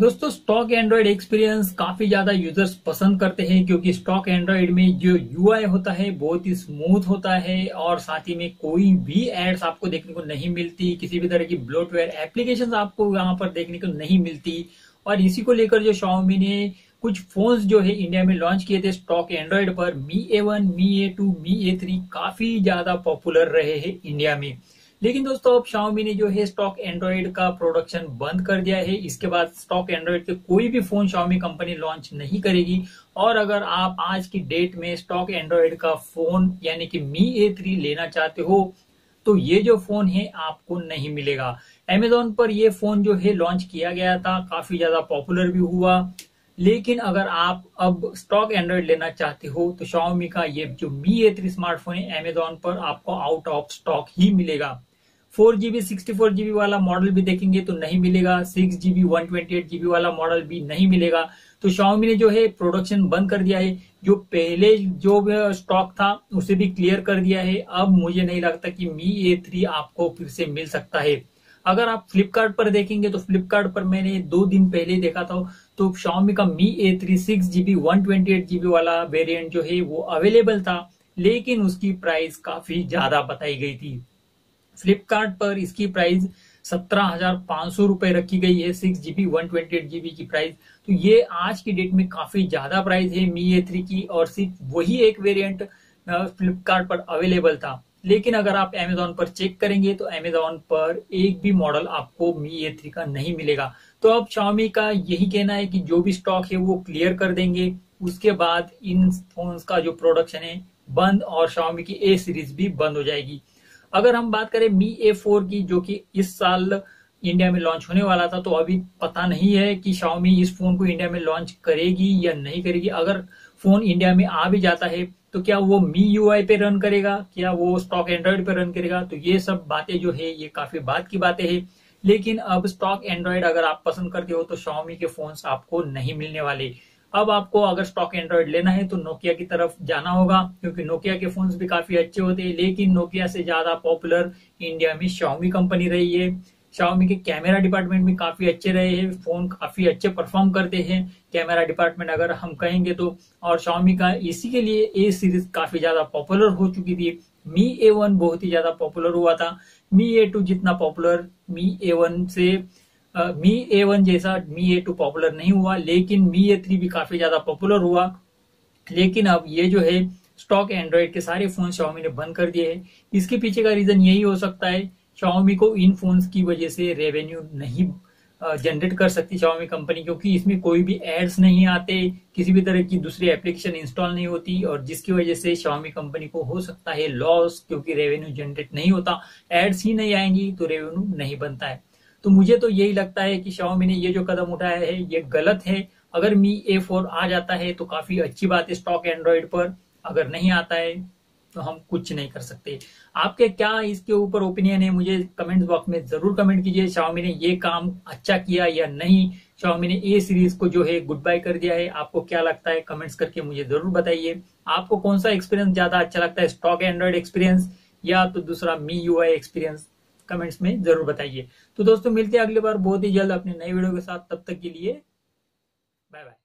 दोस्तों stock Android experience काफी ज्यादा यूजर्स पसंद करते हैं क्योंकि स्टॉक एंड्रॉइड में जो यूआई होता है बहुत ही स्मूथ होता है और साथ ही में कोई भी एड्स आपको देखने को नहीं मिलती, किसी भी तरह की ब्लोटवेयर एप्लीकेशंस आपको यहाँ पर देखने को नहीं मिलती। और इसी को लेकर जो Xiaomi ने कुछ फोन्स जो है इंडिया में लॉन्च किए थे स्टॉक एंड्रॉइड पर, Mi A1, Mi A2, Mi A3 काफी ज्यादा पॉपुलर रहे हैं इंडिया में। लेकिन दोस्तों अब Xiaomi ने जो है स्टॉक एंड्रॉइड का प्रोडक्शन बंद कर दिया है। इसके बाद स्टॉक एंड्रॉइड के कोई भी फोन Xiaomi कंपनी लॉन्च नहीं करेगी। और अगर आप आज की डेट में स्टॉक एंड्रॉइड का फोन यानी कि Mi A3 लेना चाहते हो तो ये जो फोन है आपको नहीं मिलेगा। Amazon पर ये फोन जो है लॉन्च किया गया था, काफी ज्यादा पॉपुलर भी हुआ, लेकिन अगर आप अब स्टॉक एंड्रॉइड लेना चाहते हो तो Xiaomi का ये जो Mi A3 स्मार्टफोन है Amazon पर आपको आउट ऑफ स्टॉक ही मिलेगा। 4GB 64GB वाला मॉडल भी देखेंगे तो नहीं मिलेगा, 6GB 128GB वाला मॉडल भी नहीं मिलेगा। तो Xiaomi ने जो है प्रोडक्शन बंद कर दिया है। जो पहले जो स्टॉक था उसे भी क्लियर कर दिया है। अब मुझे नहीं लगता कि Mi A3 आपको फिर से मिल सकता है। अगर आप फ्लिपकार्ट पर देखेंगे तो फ्लिपकार्ट पर मैंने 2 दिन पहले देखा था तो Xiaomi का Mi A3 6GB 128GB वाला वेरिएंट जो है वो अवेलेबल था, लेकिन उसकी प्राइस काफी ज्यादा बताई गई थी। फ्लिपकार्ट पर इसकी प्राइस 17,500 रुपए रखी गई है, 6GB 128GB की प्राइस। तो ये आज की डेट में काफी ज्यादा प्राइस है Mi A3 की, और सिर्फ वही एक वेरिएंट फ्लिपकार्ट पर अवेलेबल था। लेकिन अगर आप Amazon पर चेक करेंगे तो Amazon पर एक भी मॉडल आपको Mi A3 का नहीं मिलेगा। तो अब Xiaomi का यही कहना है कि जो भी स्टॉक है वो क्लियर कर देंगे, उसके बाद इन फोन्स का जो प्रोडक्शन है बंद और Xiaomi की A सीरीज भी बंद हो जाएगी। अगर हम बात करें Mi A4 की, जो कि इस साल इंडिया में लॉन्च होने वाला था, तो अभी पता नहीं है कि Xiaomi इस फोन को इंडिया में लॉन्च करेगी या नहीं करेगी। अगर फोन इंडिया में आ भी जाता है तो क्या वो Mi UI पे रन करेगा, क्या वो स्टॉक एंड्रॉइड पे रन करेगा, तो ये सब बातें जो है ये काफी बात की बातें है। लेकिन अब स्टॉक एंड्रॉइड अगर आप पसंद करते हो तो Xiaomi के फोन आपको नहीं मिलने वाले। अब आपको अगर स्टॉक एंड्रॉइड लेना है तो नोकिया की तरफ जाना होगा, क्योंकि नोकिया के फोन्स भी काफी अच्छे होते हैं। लेकिन नोकिया से ज्यादा पॉपुलर इंडिया में Xiaomi कंपनी रही है। Xiaomi के कैमरा डिपार्टमेंट भी काफी अच्छे रहे हैं, फोन काफी अच्छे परफॉर्म करते हैं कैमरा डिपार्टमेंट अगर हम कहेंगे तो। और Xiaomi का इसी के लिए A सीरीज काफी ज्यादा पॉपुलर हो चुकी थी। Mi A1 बहुत ही ज्यादा पॉपुलर हुआ था। Mi A2 जितना पॉपुलर Mi A1 से Mi A1 जैसा Mi A2 पॉपुलर नहीं हुआ, लेकिन Mi A3 भी काफी ज्यादा पॉपुलर हुआ। लेकिन अब ये जो है स्टॉक एंड्रॉइड के सारे फोन Xiaomi ने बंद कर दिए हैं। इसके पीछे का रीजन यही हो सकता है, Xiaomi को इन फोन्स की वजह से रेवेन्यू नहीं जनरेट कर सकती Xiaomi कंपनी, क्योंकि इसमें कोई भी एड्स नहीं आते, किसी भी तरह की दूसरी एप्लीकेशन इंस्टॉल नहीं होती, और जिसकी वजह से Xiaomi कंपनी को हो सकता है लॉस, क्योंकि रेवेन्यू जनरेट नहीं होता, एड्स ही नहीं आएंगी तो रेवेन्यू नहीं बनता है। तो मुझे तो यही लगता है कि Xiaomi ने ये जो कदम उठाया है ये गलत है। अगर Mi A4 आ जाता है तो काफी अच्छी बात है स्टॉक एंड्रॉइड पर, अगर नहीं आता है तो हम कुछ नहीं कर सकते। आपके क्या इसके ऊपर ओपिनियन है मुझे कमेंट बॉक्स में जरूर कमेंट कीजिए। Xiaomi ने ये काम अच्छा किया या नहीं, Xiaomi ने A सीरीज को जो है गुड बाय कर दिया है, आपको क्या लगता है कमेंट्स करके मुझे जरूर बताइए। आपको कौन सा एक्सपीरियंस ज्यादा अच्छा लगता है, स्टॉक एंड्रॉइड एक्सपीरियंस या तो दूसरा Mi UI एक्सपीरियंस, कमेंट्स में जरूर बताइए। तो दोस्तों मिलते हैं अगली बार बहुत ही जल्द अपने नए वीडियो के साथ, तब तक के लिए बाय बाय।